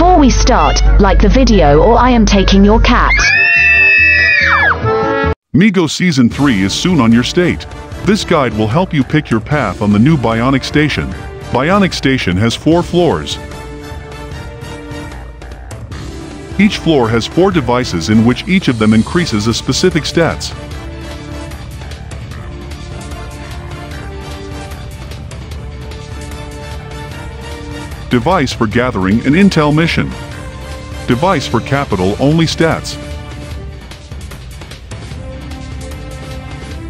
Before we start, like the video or I am taking your cat. M.I.G.O. Season 3 is soon on your state. This guide will help you pick your path on the new Bionic Station. Bionic Station has 4 floors. Each floor has 4 devices in which each of them increases a specific stats. Device for gathering and intel mission. Device for capital only stats.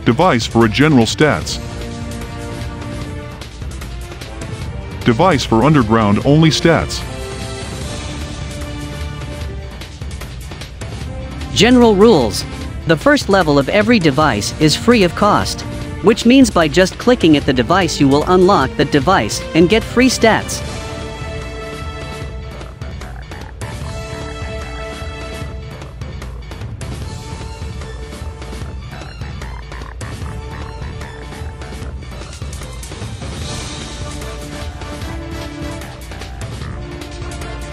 Device for a general stats. Device for underground only stats. General rules. The first level of every device is free of cost, which means by just clicking at the device you will unlock that device and get free stats.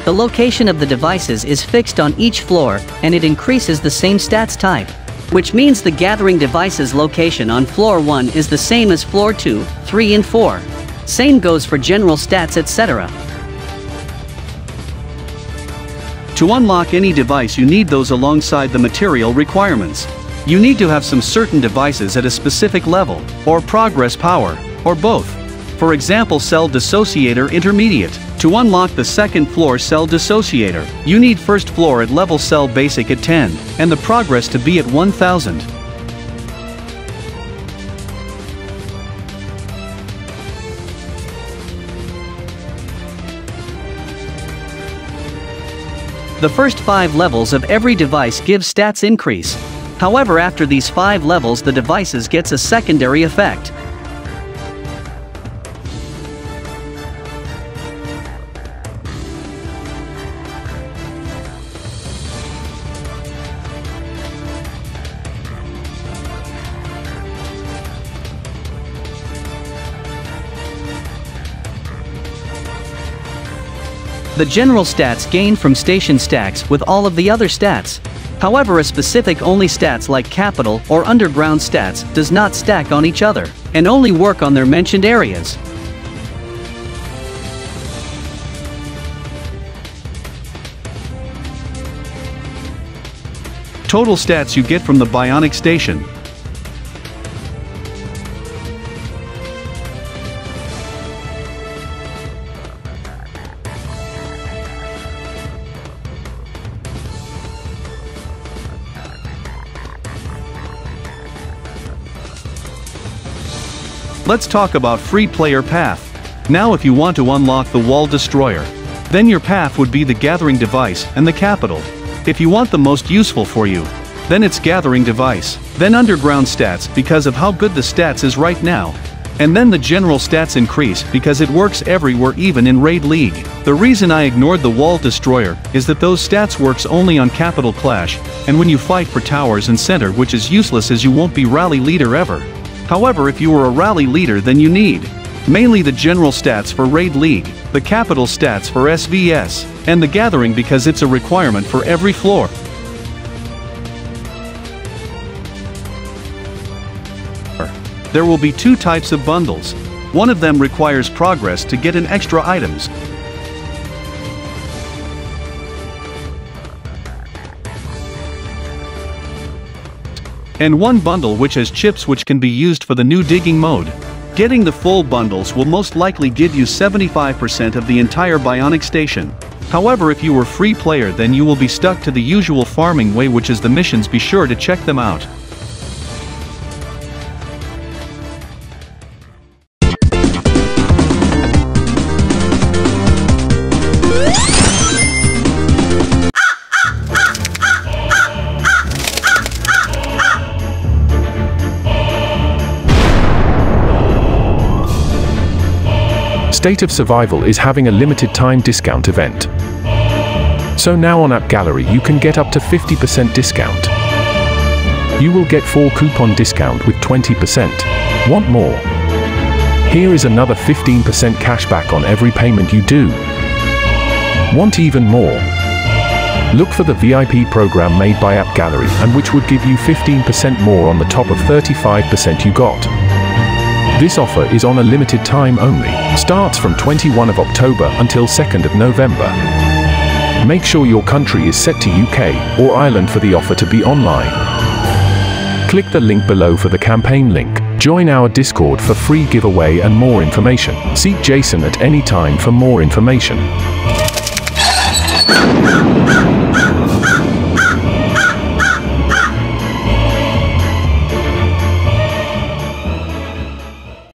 The location of the devices is fixed on each floor, and it increases the same stats type, which means the gathering device's location on floor 1 is the same as floor 2, 3 and 4. Same goes for general stats, etc. To unlock any device you need those alongside the material requirements. You need to have some certain devices at a specific level, or progress power, or both. For example, Cell Dissociator Intermediate. To unlock the second floor Cell Dissociator, you need first floor at level Cell Basic at 10, and the progress to be at 1000. The first 5 levels of every device give stats increase. However, after these 5 levels the devices gets a secondary effect. The general stats gain from station stacks with all of the other stats. However, a specific only stats like capital or underground stats does not stack on each other, and only work on their mentioned areas. Total stats you get from the Bionic Station. Let's talk about free player path. Now if you want to unlock the wall destroyer, then your path would be the gathering device and the capital. If you want the most useful for you, then it's gathering device, then underground stats because of how good the stats is right now, and then the general stats increase because it works everywhere even in Raid League. The reason I ignored the wall destroyer is that those stats works only on capital clash, and when you fight for towers and center, which is useless as you won't be rally leader ever. However, if you were a rally leader then you need mainly the general stats for Raid League, the capital stats for SVS, and the gathering because it's a requirement for every floor. There will be 2 types of bundles. One of them requires progress to get an extra items. And one bundle which has chips which can be used for the new digging mode. Getting the full bundles will most likely give you 75% of the entire Bionic Station. However, if you were free player then you will be stuck to the usual farming way, which is the missions. Be sure to check them out. State of Survival is having a limited time discount event. So now on App Gallery you can get up to 50% discount. You will get 4 coupon discount with 20%. Want more? Here is another 15% cashback on every payment you do. Want even more? Look for the VIP program made by App Gallery and which would give you 15% more on the top of 35% you got. This offer is on a limited time only. Starts from 21 of October until 2nd of November. Make sure your country is set to UK or Ireland for the offer to be online. Click the link below for the campaign link. Join our Discord for free giveaway and more information. Seek Jason at any time for more information.